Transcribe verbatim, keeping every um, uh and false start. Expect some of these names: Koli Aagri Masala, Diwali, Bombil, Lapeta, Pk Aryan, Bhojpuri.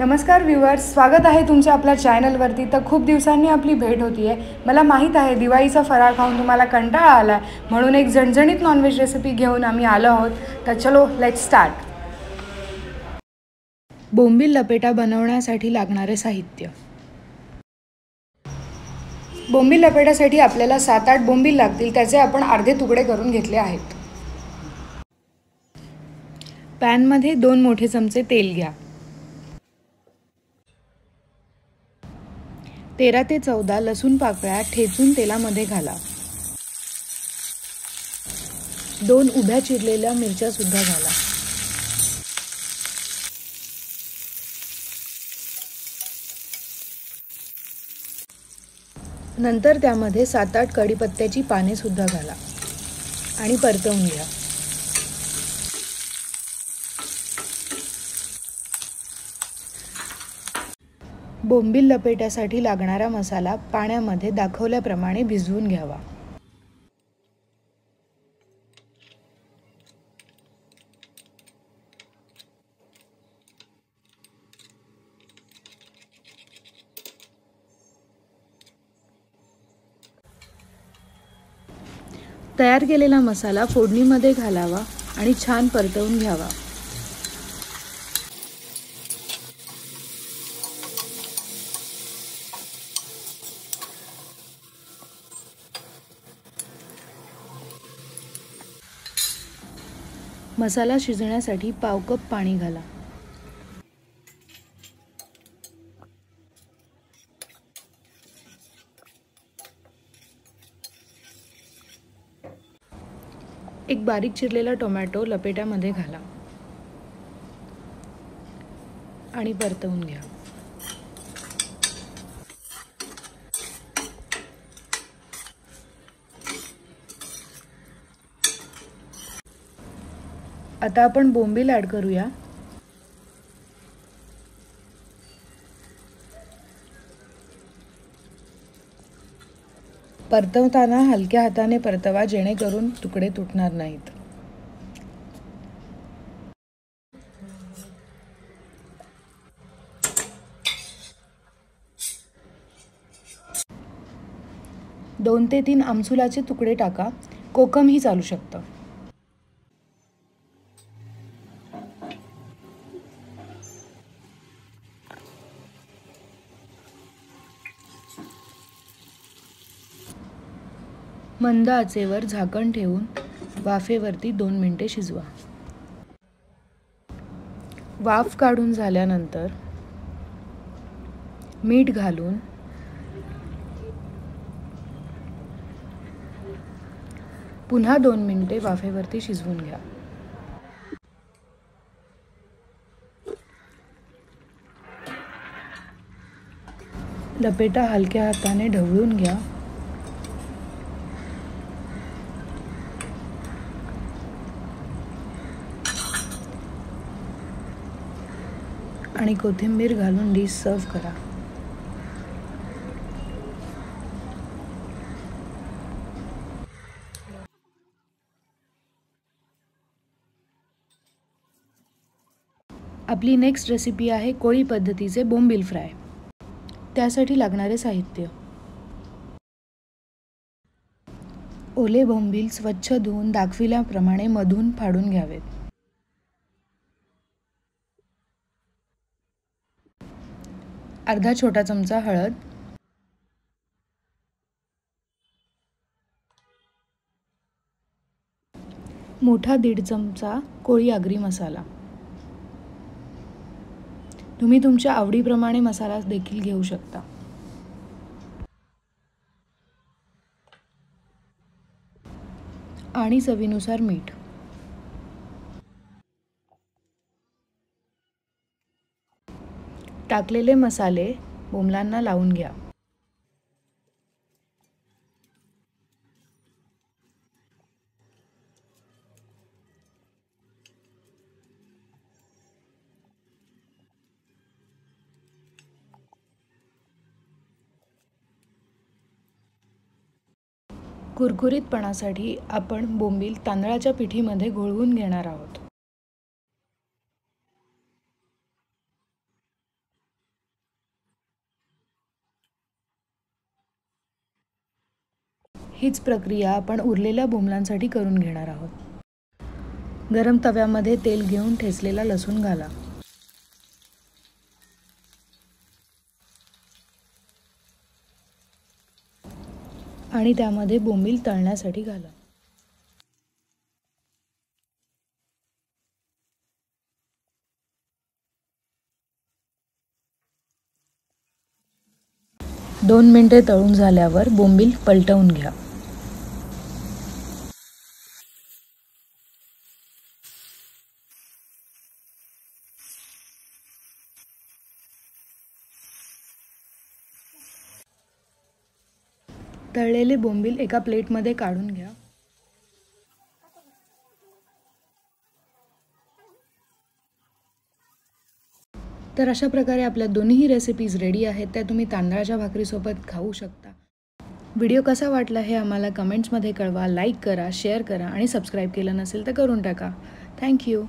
नमस्कार व्यूअर्स, स्वागत आहे तुमच्या आपल्या चॅनलवरती। तर खूप दिवसांनी आपली भेट होती आहे। मला माहित आहे दिवाळीचा फराळ खाऊन तुम्हाला कंटाळा आला आहे, म्हणून एक झणझणीत नॉनव्हेज रेसिपी घेऊन आम्ही आलो आहोत। तर चलो लेट्स स्टार्ट। बोंबिल लपेटा बनवण्यासाठी लागणारे साहित्य। बोंबिल लपेटासाठी आपल्याला सात आठ बोंबिल लागतील, त्याचे आपण अर्धे तुकडे करून घेतले आहेत। पॅनमध्ये दोन मोठे चमचे तेल घ्या। तेरा ते चौदा लसूण पाकळ्या ठेचून तेलामध्ये घाला। दोन उभ्या चिरलेल्या मिरच्या सुद्धा घाला। नंतर त्यामध्ये सात आठ कढीपत्त्याची पाने सुद्धा घाला आणि परतवून घ्या। बोंबिल लपेटासाठी लागणारा मसाला पाण्यामध्ये दाखवल्याप्रमाणे भिजवून घ्यावा। तयार केलेला मसाला फोडणीमध्ये घालावा आणि छान परतवून घ्यावा। मसाला शिजण्यासाठी पाव कप पाणी घाला। एक बारीक चिरलेला टोमॅटो लपेटामध्ये घाला आणि परतवून घ्या। आता आपण बोंबिल ॲड करूया। परतवताना हलक्या हाताने परतवा, जेणेकरून तुकडे तुटणार नाहीत। दोन ते तीन आमसुलाचे तुकडे टाका, कोकम ही चालू शकतं। मंद आचेवर झाकण ठेवून वाफेवरती दोन मिनिटे शिजवा। वाफ काढून झाल्यानंतर मीठ घालून पुन्हा दोन मिनिटे वाफेवरती शिजवून घ्या। लपेटा हलक्या हाताने ढवळून घ्या। आणि कोथिंबीर घालून डिश सर्व करा। आपली नेक्स्ट रेसिपी आहे कोळी पद्धतीचे बोंबिल फ्राय। त्यासाठी लागणारे साहित्य। ओले बोंबिल स्वच्छ धुवून दाखविल्याप्रमाणे मधून फाडून घ्यावेत। अर्धा छोटा चमचा हळद, मोठा दीड चमचा कोळी आगरी मसाला। तुम्ही तुमच्या आवडीप्रमाणे मसाला देखील घेऊ शकता। आणि चवीनुसार मीठ। टाकलेले मसाले बोंबलांना लावून घ्या। कुरकुरीतपणासाठी आपण बोंबिल तांदळाच्या पिठीमध्ये घोळवून घेणार आहोत। हीच प्रक्रिया आपण उरलेल्या बोंबलांसाठी करून घेणार आहोत। गरम तव्यामध्ये तेल घेऊन ठेचलेला लसूण घाला। आणि त्यामध्ये बोंबील तळण्यासाठी घाला। दोन मिनिटे तळून झाल्यावर बोंबील पलटवून घ्या। तळलेले बोंबील एका प्लेटमध्ये काढून घ्या। तर अशा प्रकारे आपल्या दोन्ही रेसिपीज रेडी आहेत, त्या तुम्ही तांदळाच्या भाकरीसोबत खाऊ शकता। व्हिडिओ कसा वाटला हे आम्हाला कमेंट्समध्ये कळवा। लाईक करा, शेअर करा आणि सबस्क्राईब केलं नसेल तर करून टाका। थँक्यू।